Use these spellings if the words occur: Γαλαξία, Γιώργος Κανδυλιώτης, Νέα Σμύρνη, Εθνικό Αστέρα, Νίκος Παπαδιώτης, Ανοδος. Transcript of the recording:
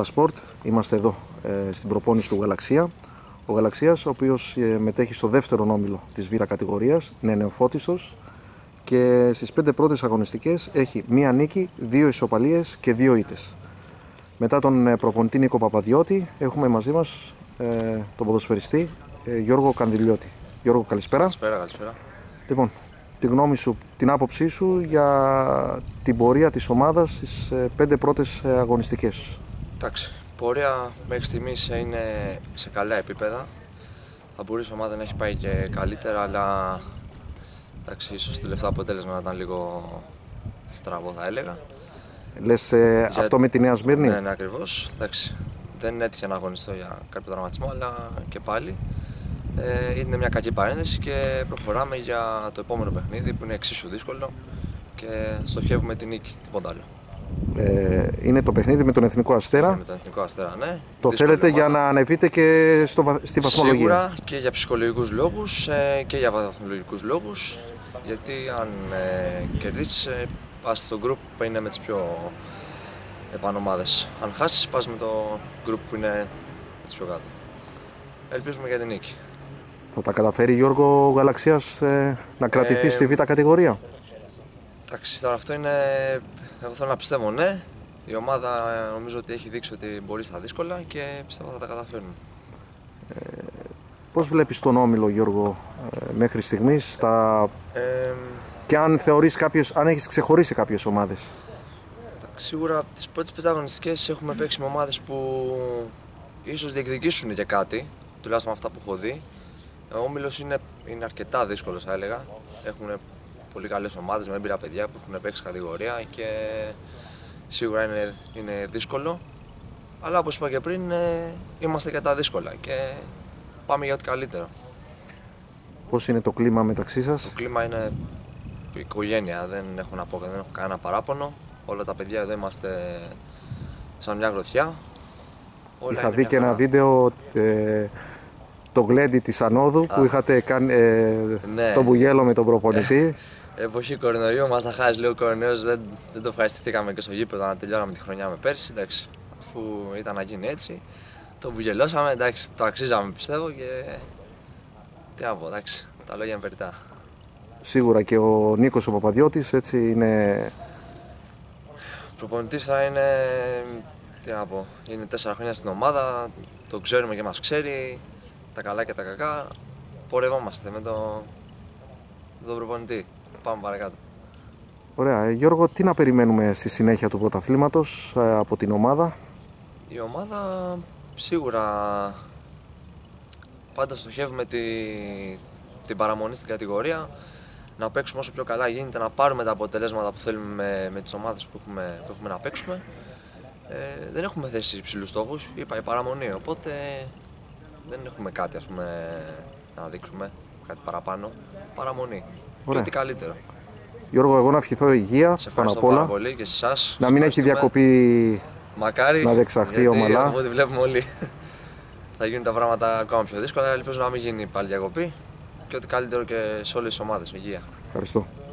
Τα σπορτ είμαστε εδώ στην προπόνηση του Γαλαξία. Ο Γαλαξίας, ο οποίος μετέχει στο δεύτερο όμιλο της Β κατηγορίας, είναι νεοφώτιστος και στις 5 πρώτες αγωνιστικές έχει μία νίκη, 2 ισοπαλίες και 2 ήττες. Μετά τον προπονητή Νίκο Παπαδιώτη έχουμε μαζί μας τον ποδοσφαιριστή Γιώργο Κανδυλιώτη. Γιώργο, καλησπέρα. Καλησπέρα. Λοιπόν, τη γνώμη σου, την άποψή σου για την πορεία της ομάδας στις 5 πρώτες αγωνιστικές. Εντάξει, η πορεία μέχρι στιγμής είναι σε καλά επίπεδα. Θα μπορούσε η ομάδα να έχει πάει και καλύτερα, αλλά εντάξει, ίσως το τελευταίο αποτέλεσμα να ήταν λίγο στραβό, θα έλεγα. Λες αυτό με τη Νέα Σμύρνη? Ναι, ακριβώς. Εντάξει, δεν έτυχε να αγωνιστώ για κάποιο τραυματισμό, αλλά και πάλι είναι μια κακή παρένθεση και προχωράμε για το επόμενο παιχνίδι που είναι εξίσου δύσκολο και στοχεύουμε την νίκη, τίποτα άλλο. Είναι το παιχνίδι με τον Εθνικό Αστέρα. Με τον Εθνικό Αστέρα, ναι. Το θέλετε για να ανεβείτε και στη βαθμολογία. Σίγουρα και για ψυχολογικούς λόγους και για βαθμολογικούς λόγους. Γιατί αν κερδίσεις, πας στο group που είναι με τις πιο επάνω ομάδες. Αν χάσεις, πας με το group που είναι με τις πιο κάτω. Ελπίζουμε για την νίκη. Θα τα καταφέρει, Γιώργο, ο Γαλαξίας να κρατηθεί στη Β κατηγορία? Εντάξει, τώρα αυτό είναι... Εγώ θέλω να πιστεύω, ναι. Η ομάδα νομίζω ότι έχει δείξει ότι μπορεί στα δύσκολα και πιστεύω θα τα καταφέρουν. Πώς βλέπεις τον όμιλο, Γιώργο, μέχρι στιγμής και αν θεωρείς αν έχεις ξεχωρίσει κάποιες ομάδες? Σίγουρα από τις πρώτες πέντε αγωνιστικές έχουμε παίξει με ομάδες που ίσως διεκδικήσουν και κάτι, τουλάχιστον αυτά που έχω δει. Ο όμιλος είναι αρκετά δύσκολος, θα έλεγα. Έχουν πολύ καλές ομάδες με έμπειρα παιδιά που έχουν παίξει κατηγορία και σίγουρα είναι δύσκολο. Αλλά όπως είπα και πριν, είμαστε και τα δύσκολα και πάμε για ό,τι καλύτερο. Πώς είναι το κλίμα μεταξύ σας? Το κλίμα είναι οικογένεια, δεν έχω κανένα παράπονο. Όλα τα παιδιά εδώ είμαστε σαν μια γροθιά. Είχα δει και ένα βίντεο το γλέντι της Ανόδου που είχατε κάνει τον μπουγέλο με τον προπονητή. Εποχή κορονοϊού, μας τα χάσει λίγο ο κορονοϊός, δεν το ευχαριστηθήκαμε και στο γήπεδο να τελειώναμε τη χρονιά με πέρσι. Εντάξει, αφού ήταν να γίνει έτσι, το μπουγελώσαμε, εντάξει, το αξίζαμε πιστεύω και τι να πω, εντάξει, τα λόγια είναι περιτά. Σίγουρα και ο Νίκος ο Παπαδιώτης, έτσι είναι... Ο προπονητής θα είναι, τι να πω, είναι 4 χρόνια στην ομάδα, το ξέρουμε και μας ξέρει. Τα καλά και τα κακά, πορευόμαστε με τον προπονητή. Πάμε παρακάτω. Ωραία. Γιώργο, τι να περιμένουμε στη συνέχεια του πρωταθλήματος από την ομάδα? Η ομάδα σίγουρα πάντα στοχεύουμε την παραμονή στην κατηγορία. Να παίξουμε όσο πιο καλά γίνεται, να πάρουμε τα αποτελέσματα που θέλουμε με τις ομάδες που έχουμε να παίξουμε. Δεν έχουμε θέσει υψηλούς στόχους, είπα η παραμονή, οπότε... Δεν έχουμε κάτι, ας πούμε, να δείξουμε, κάτι παραπάνω, παραμονή. Και ό,τι καλύτερο. Γιώργο, εγώ να ευχηθώ υγεία, πάνω απ' όλα. Πάρα πολύ και εσάς. Να μην έχει διακοπή, μακάρι, να δεξαχθεί ομαλά. Από ό,τι βλέπουμε όλοι θα γίνουν τα πράγματα ακόμα πιο δύσκολα. Ελπίζω να μην γίνει πάλι διακοπή και ό,τι καλύτερο και σε όλες τις ομάδες. Υγεία. Ευχαριστώ.